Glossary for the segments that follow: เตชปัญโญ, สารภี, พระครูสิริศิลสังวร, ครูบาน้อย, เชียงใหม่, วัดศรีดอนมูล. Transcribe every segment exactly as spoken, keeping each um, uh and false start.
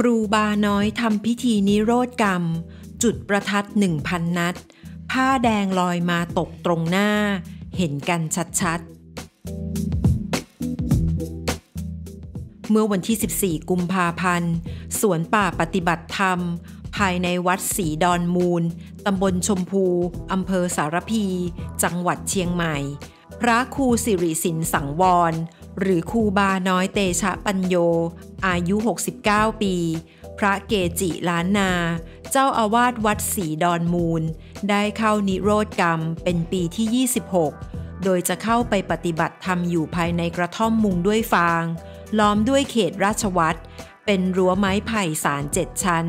ครูบาน้อยทำพิธีนิโรธกรรมจุดประทัดหนึ่งพันนัดผ้าแดงลอยมาตกตรงหน้าเห็นกันชัดๆเมื่อวันที่สิบสี่กุมภาพันธ์สวนป่าปฏิบัติธรรมภายในวัดศรีดอนมูลตำบลชมพูอำเภอสารพีจังหวัดเชียงใหม่พระครูสิริสินสังวรหรือครูบาน้อยเตชะปัญโยอายุหกสิบเก้าปีพระเกจิล้านนาเจ้าอาวาสวัดศรีดอนมูลได้เข้านิโรธกรรมเป็นปีที่ยี่สิบหกโดยจะเข้าไปปฏิบัติธรรมอยู่ภายในกระท่อมมุงด้วยฟางล้อมด้วยเขตราชวัตรเป็นรั้วไม้ไผ่ศาลเจ็ดชั้น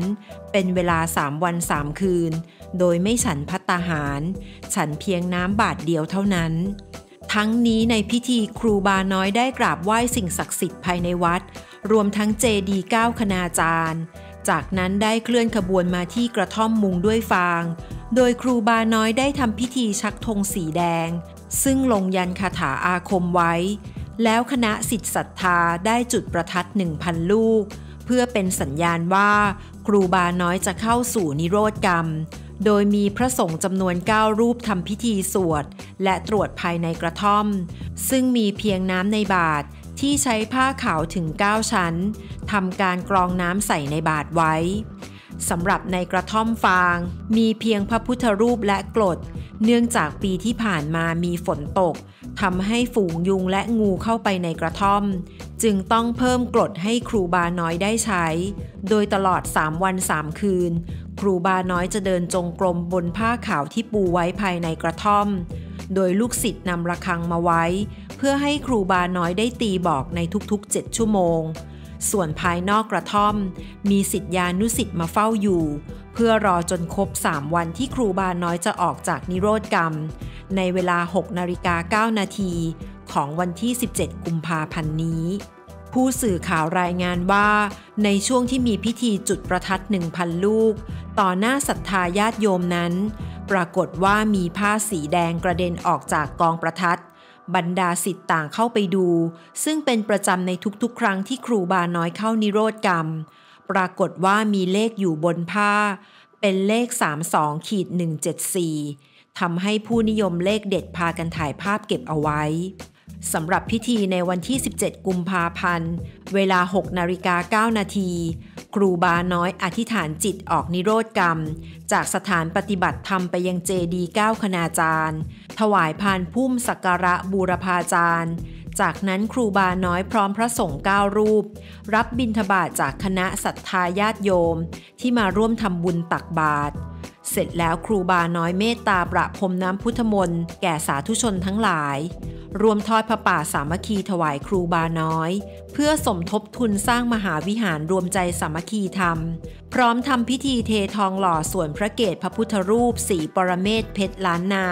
เป็นเวลาสามวันสามคืนโดยไม่ฉันภัตตาหารฉันเพียงน้ำบาทเดียวเท่านั้นทั้งนี้ในพิธีครูบาน้อยได้กราบไหว้สิ่งศักดิ์สิทธิ์ภายในวัดรวมทั้งเจดีย์เก้าคณาจารย์จากนั้นได้เคลื่อนขบวนมาที่กระท่อมมุงด้วยฟางโดยครูบาน้อยได้ทำพิธีชักธงสีแดงซึ่งลงยันคาถาอาคมไว้แล้วคณะศิษย์ศรัทธาได้จุดประทัด หนึ่งพัน ลูกเพื่อเป็นสัญญาณว่าครูบาน้อยจะเข้าสู่นิโรธกรรมโดยมีพระสงฆ์จำนวนเก้ารูปทำพิธีสวดและตรวจภายในกระท่อมซึ่งมีเพียงน้ำในบาตรที่ใช้ผ้าขาวถึงเก้าชั้นทำการกรองน้ำใส่ในบาตรไว้สำหรับในกระท่อมฟางมีเพียงพระพุทธรูปและกรดเนื่องจากปีที่ผ่านมามีฝนตกทำให้ฝูงยุงและงูเข้าไปในกระท่อมจึงต้องเพิ่มกรดให้ครูบาน้อยได้ใช้โดยตลอดสามวันสามคืนครูบาน้อยจะเดินจงกรมบนผ้าขาวที่ปูไว้ภายในกระท่อมโดยลูกศิษย์นำระฆังมาไว้เพื่อให้ครูบาน้อยได้ตีบอกในทุกๆเจ็ดชั่วโมงส่วนภายนอกกระท่อมมีศิษยานุศิษย์มาเฝ้าอยู่เพื่อรอจนครบสามวันที่ครูบาน้อยจะออกจากนิโรธกรรมในเวลาหกนาฬิกาเก้านาทีของวันที่สิบเจ็ดกุมภาพันธ์นี้ผู้สื่อข่าวรายงานว่าในช่วงที่มีพิธีจุดประทัด หนึ่งพัน ลูกต่อหน้าศรัทธาญาติโยมนั้นปรากฏว่ามีผ้าสีแดงกระเด็นออกจากกองประทัดบรรดาศิษย์ต่างเข้าไปดูซึ่งเป็นประจำในทุกๆครั้งที่ครูบาน้อยเข้านิโรธกรรมปรากฏว่ามีเลขอยู่บนผ้าเป็นเลข สามสอง หนึ่งเจ็ดสี่ ทำให้ผู้นิยมเลขเด็ดพากันถ่ายภาพเก็บเอาไว้สำหรับพิธีในวันที่สิบเจ็ดกุมภาพันธ์เวลาหกนาฬิกาเก้านาทีครูบาน้อยอธิษฐานจิตออกนิโรธกรรมจากสถานปฏิบัติธรรมไปยังเจดีย์เก้าคณาจารย์ถวายพานพุ่มสักการะบูรพาจารย์จากนั้นครูบาน้อยพร้อมพระสงฆ์เก้ารูปรับบิณฑบาตจากคณะศรัทธาญาติโยมที่มาร่วมทำบุญตักบาตรเสร็จแล้วครูบาน้อยเมตตาประพรมน้ำพุทธมนต์แก่สาธุชนทั้งหลายรวมทอดพระป่าสามัคคีถวายครูบาน้อยเพื่อสมทบทุนสร้างมหาวิหารรวมใจสามัคคีธรรมพร้อมทำพิธีเททองหล่อส่วนพระเกศพระพุทธรูปศรีปรเมศวร์เพชรล้านนา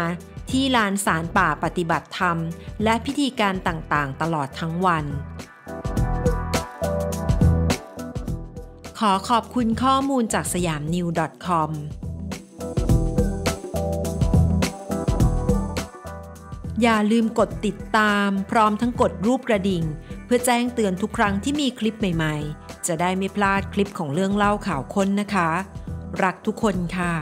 ที่ลานศาลป่าปฏิบัติธรรมและพิธีการต่างๆตลอดทั้งวันขอขอบคุณข้อมูลจากสยามนิว .comอย่าลืมกดติดตามพร้อมทั้งกดรูปกระดิ่งเพื่อแจ้งเตือนทุกครั้งที่มีคลิปใหม่ๆจะได้ไม่พลาดคลิปของเรื่องเล่าข่าวค้นนะคะรักทุกคนค่ะ